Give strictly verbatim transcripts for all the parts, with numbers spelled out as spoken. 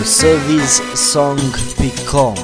service song dot com.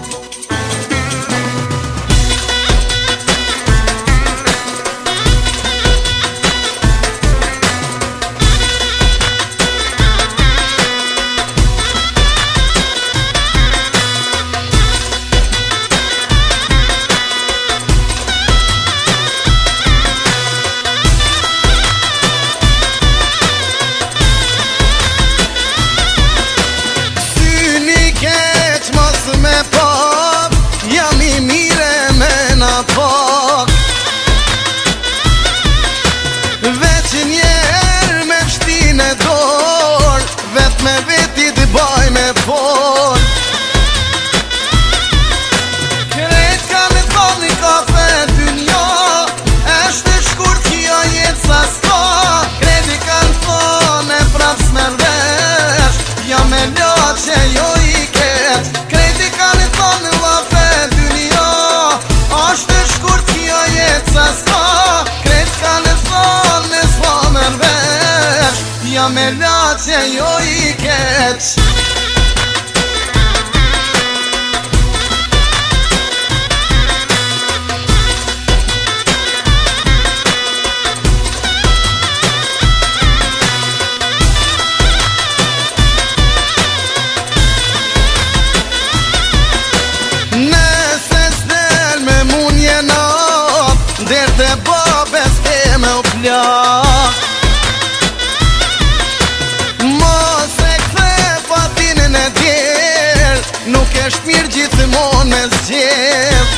Me la që jo i keq. Nëse s'del me munje nat, der të babes teme u plak. Nuk është mirë gjithmonë me zgjedh.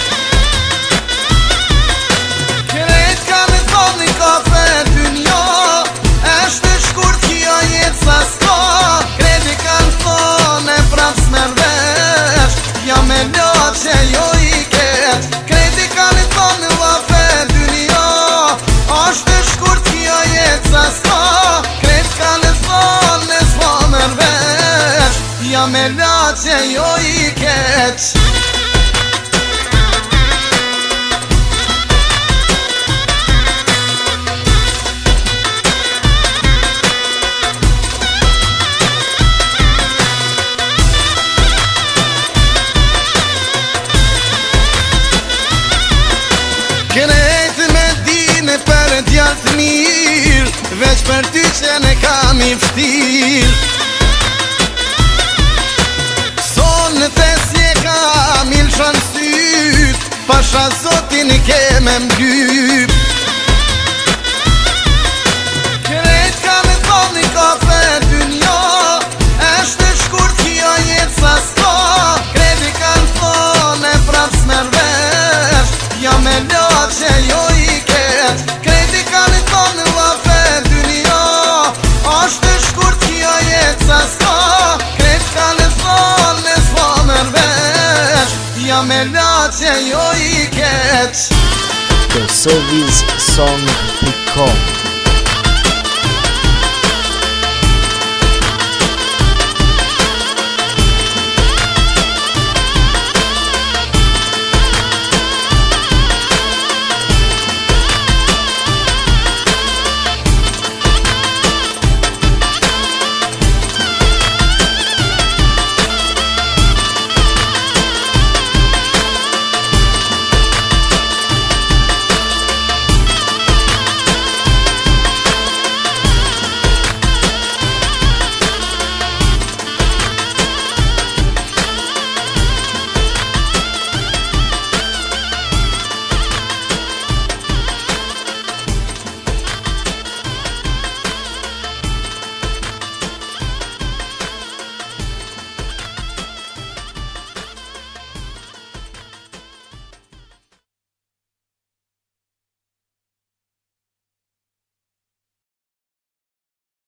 Kret ka me thonë një kafe dynja, është e shkurt kjo jetë sa s'ka. Kreti ka në thonë e prap s'mervesh, ja me la që jo i ket. Kreti ka me thonë një kafe dynja, është e shkurt kjo jetë sa s'ka. Kret ka me thonë e s'pa mervesh, ja me la që jo i keq. Krejt me dine për djatë mirë, veç për ty që ne kam i vështirë. Në tesje ka milë shanë syt, pasha zotin i keme mdyp. Kret ka me thonë një kafe dynja, është e shkurt kjo jetë sa s'ka. Kret i ka në thonë e prap s'mervesh, ja me la që jo i ket. Kret i ka me thonë një kafe dynja, është e shkurt kjo jetë sa s'ka. Kret ka në thonë e s'pa mervesh, ja me la që jo i keq.